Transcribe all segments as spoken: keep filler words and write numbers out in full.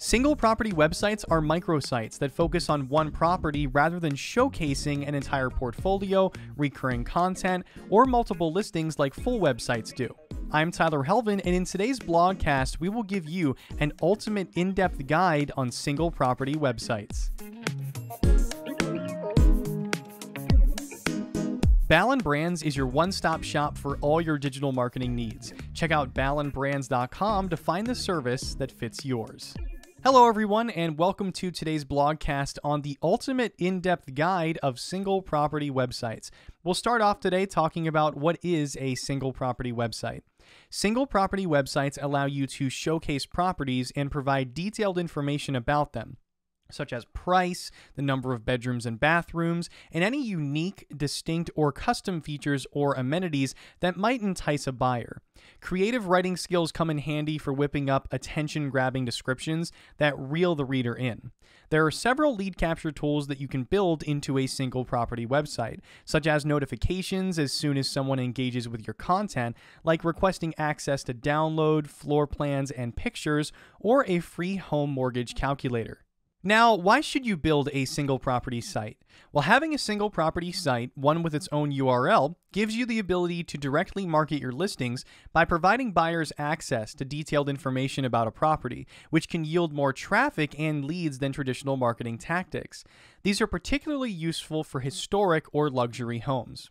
Single property websites are microsites that focus on one property rather than showcasing an entire portfolio, recurring content, or multiple listings like full websites do. I'm Tyler Helvin, and in today's blogcast, we will give you an ultimate in-depth guide on single property websites. Ballen Brands is your one-stop shop for all your digital marketing needs. Check out ballen brands dot com to find the service that fits yours. Hello everyone, and welcome to today's blogcast on the ultimate in-depth guide of single property websites. We'll start off today talking about what is a single property website. Single property websites allow you to showcase properties and provide detailed information about them, such as price, the number of bedrooms and bathrooms, and any unique, distinct, or custom features or amenities that might entice a buyer. Creative writing skills come in handy for whipping up attention-grabbing descriptions that reel the reader in. There are several lead capture tools that you can build into a single property website, such as notifications as soon as someone engages with your content, like requesting access to download, floor plans, and pictures, or a free home mortgage calculator. Now, why should you build a single property site? Well, having a single property site, one with its own U R L, gives you the ability to directly market your listings by providing buyers access to detailed information about a property, which can yield more traffic and leads than traditional marketing tactics. These are particularly useful for historic or luxury homes.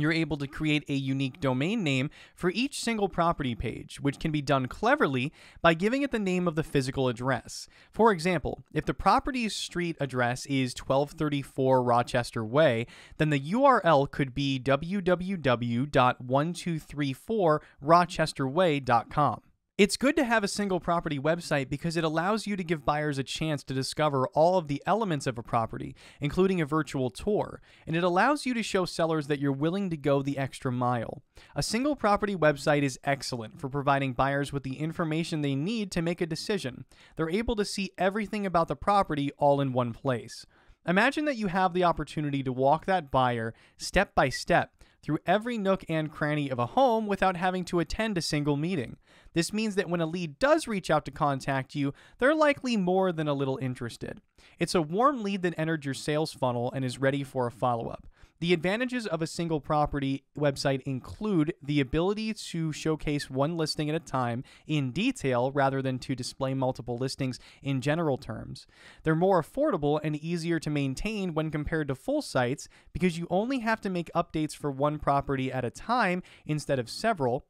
You're able to create a unique domain name for each single property page, which can be done cleverly by giving it the name of the physical address. For example, if the property's street address is twelve thirty-four Rochester Way, then the U R L could be w w w dot one two three four rochester way dot com. It's good to have a single property website because it allows you to give buyers a chance to discover all of the elements of a property, including a virtual tour, and it allows you to show sellers that you're willing to go the extra mile. A single property website is excellent for providing buyers with the information they need to make a decision. They're able to see everything about the property all in one place. Imagine that you have the opportunity to walk that buyer step by step through every nook and cranny of a home without having to attend a single meeting. This means that when a lead does reach out to contact you, they're likely more than a little interested. It's a warm lead that entered your sales funnel and is ready for a follow-up. The advantages of a single property website include the ability to showcase one listing at a time in detail rather than to display multiple listings in general terms. They're more affordable and easier to maintain when compared to full sites because you only have to make updates for one property at a time instead of several.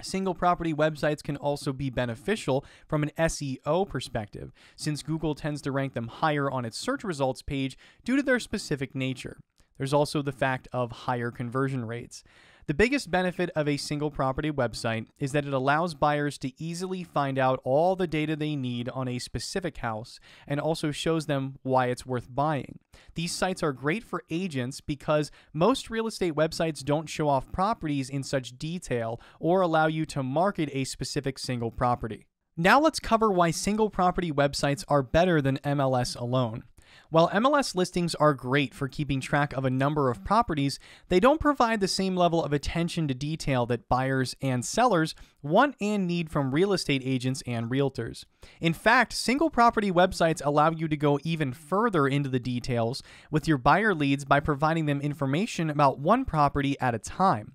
Single property websites can also be beneficial from an S E O perspective, since Google tends to rank them higher on its search results page due to their specific nature. There's also the fact of higher conversion rates. The biggest benefit of a single property website is that it allows buyers to easily find out all the data they need on a specific house and also shows them why it's worth buying. These sites are great for agents because most real estate websites don't show off properties in such detail or allow you to market a specific single property. Now let's cover why single property websites are better than M L S alone. While M L S listings are great for keeping track of a number of properties, they don't provide the same level of attention to detail that buyers and sellers want and need from real estate agents and realtors. In fact, single property websites allow you to go even further into the details with your buyer leads by providing them information about one property at a time.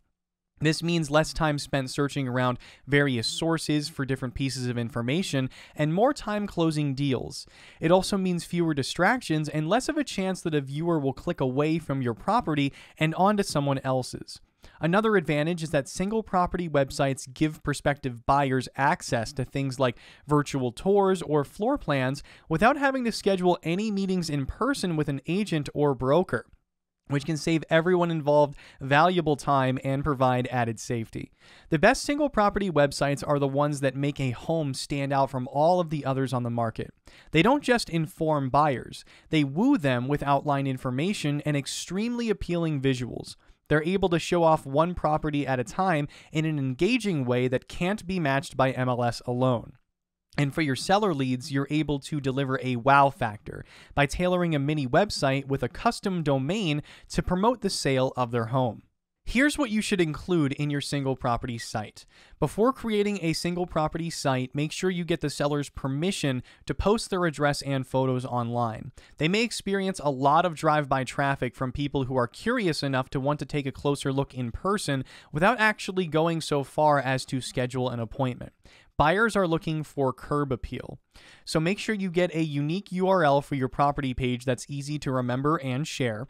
This means less time spent searching around various sources for different pieces of information and more time closing deals. It also means fewer distractions and less of a chance that a viewer will click away from your property and onto someone else's. Another advantage is that single property websites give prospective buyers access to things like virtual tours or floor plans without having to schedule any meetings in person with an agent or broker, which can save everyone involved valuable time and provide added safety. The best single property websites are the ones that make a home stand out from all of the others on the market. They don't just inform buyers, they woo them with outline information and extremely appealing visuals. They're able to show off one property at a time in an engaging way that can't be matched by M L S alone. And for your seller leads, you're able to deliver a wow factor by tailoring a mini website with a custom domain to promote the sale of their home. Here's what you should include in your single property site. Before creating a single property site, make sure you get the seller's permission to post their address and photos online. They may experience a lot of drive-by traffic from people who are curious enough to want to take a closer look in person without actually going so far as to schedule an appointment. Buyers are looking for curb appeal. So make sure you get a unique U R L for your property page that's easy to remember and share.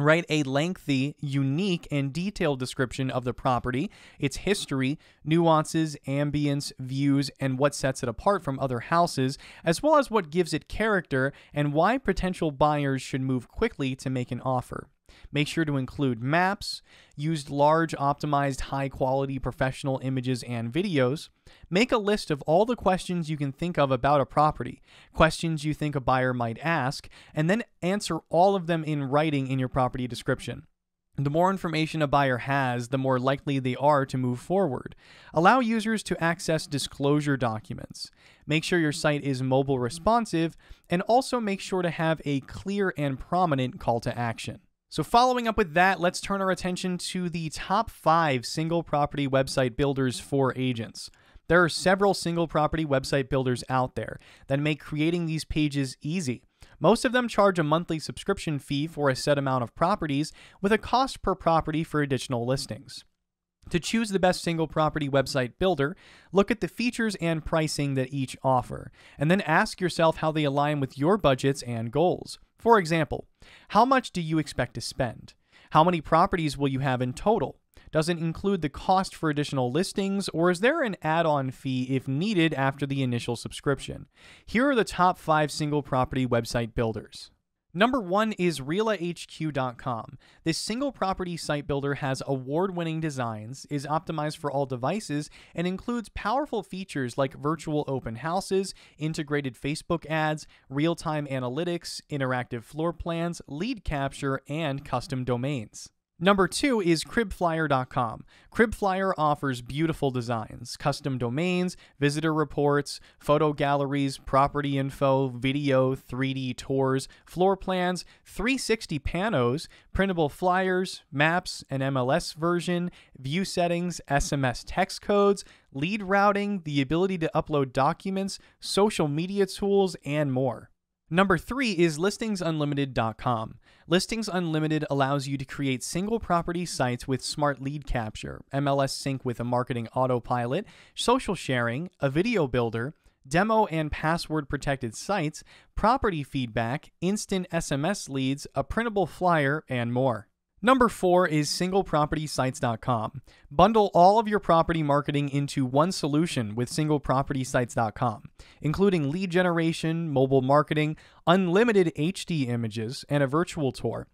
Write a lengthy, unique, and detailed description of the property, its history, nuances, ambience, views, and what sets it apart from other houses, as well as what gives it character and why potential buyers should move quickly to make an offer. Make sure to include maps, use large, optimized, high-quality professional images and videos. Make a list of all the questions you can think of about a property, questions you think a buyer might ask, and then answer all of them in writing in your property description. The more information a buyer has, the more likely they are to move forward. Allow users to access disclosure documents. Make sure your site is mobile responsive, and also make sure to have a clear and prominent call to action. So following up with that, let's turn our attention to the top five single property website builders for agents. There are several single property website builders out there that make creating these pages easy. Most of them charge a monthly subscription fee for a set amount of properties with a cost per property for additional listings. To choose the best single property website builder, look at the features and pricing that each offer, and then ask yourself how they align with your budgets and goals. For example, how much do you expect to spend? How many properties will you have in total? Does it include the cost for additional listings, or is there an add-on fee if needed after the initial subscription? Here are the top five single property website builders. Number one is Rela H Q dot com. This single property site builder has award-winning designs, is optimized for all devices, and includes powerful features like virtual open houses, integrated Facebook ads, real-time analytics, interactive floor plans, lead capture, and custom domains. Number two is Crib Flyer dot com. CribFlyer offers beautiful designs, custom domains, visitor reports, photo galleries, property info, video, three D tours, floor plans, three sixty panos, printable flyers, maps, an M L S version, view settings, S M S text codes, lead routing, the ability to upload documents, social media tools, and more. Number three is Listings Unlimited dot com. Listings Unlimited allows you to create single property sites with smart lead capture, M L S sync with a marketing autopilot, social sharing, a video builder, demo and password protected sites, property feedback, instant S M S leads, a printable flyer, and more. Number four is Single Property Sites dot com. Bundle all of your property marketing into one solution with Single Property Sites dot com, including lead generation, mobile marketing, unlimited H D images, and a virtual tour.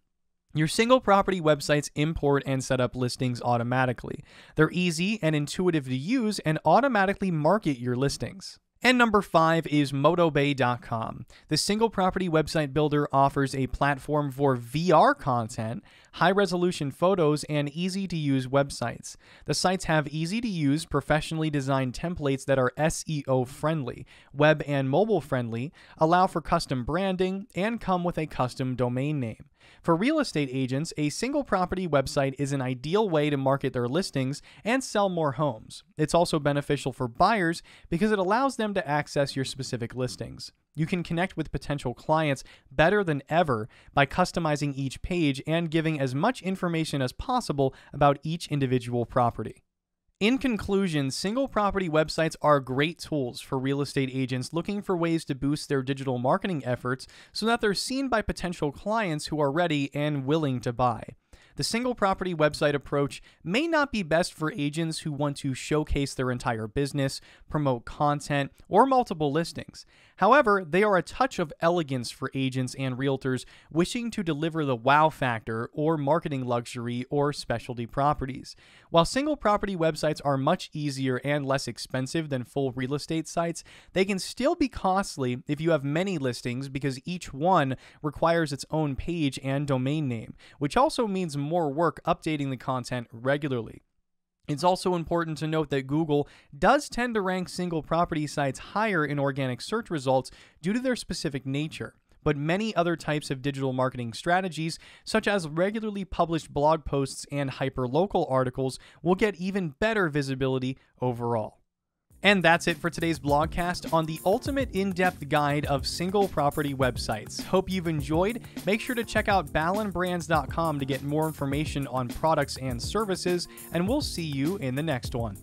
Your single property websites import and set up listings automatically. They're easy and intuitive to use and automatically market your listings. And number five is Modobay dot com. The single property website builder offers a platform for V R content, high-resolution photos, and easy-to-use websites. The sites have easy-to-use, professionally designed templates that are S E O-friendly, web and mobile-friendly, allow for custom branding, and come with a custom domain name. For real estate agents, a single property website is an ideal way to market their listings and sell more homes. It's also beneficial for buyers because it allows them to access your specific listings. You can connect with potential clients better than ever by customizing each page and giving as much information as possible about each individual property. In conclusion, single property websites are great tools for real estate agents looking for ways to boost their digital marketing efforts so that they're seen by potential clients who are ready and willing to buy. The single property website approach may not be best for agents who want to showcase their entire business, promote content, or multiple listings. However, they are a touch of elegance for agents and realtors wishing to deliver the wow factor or marketing luxury or specialty properties. While single property websites are much easier and less expensive than full real estate sites, they can still be costly if you have many listings because each one requires its own page and domain name, which also means more work updating the content regularly. It's also important to note that Google does tend to rank single property sites higher in organic search results due to their specific nature, but many other types of digital marketing strategies, such as regularly published blog posts and hyperlocal articles, will get even better visibility overall. And that's it for today's blogcast on the ultimate in-depth guide of single property websites. Hope you've enjoyed. Make sure to check out ballen brands dot com to get more information on products and services, and we'll see you in the next one.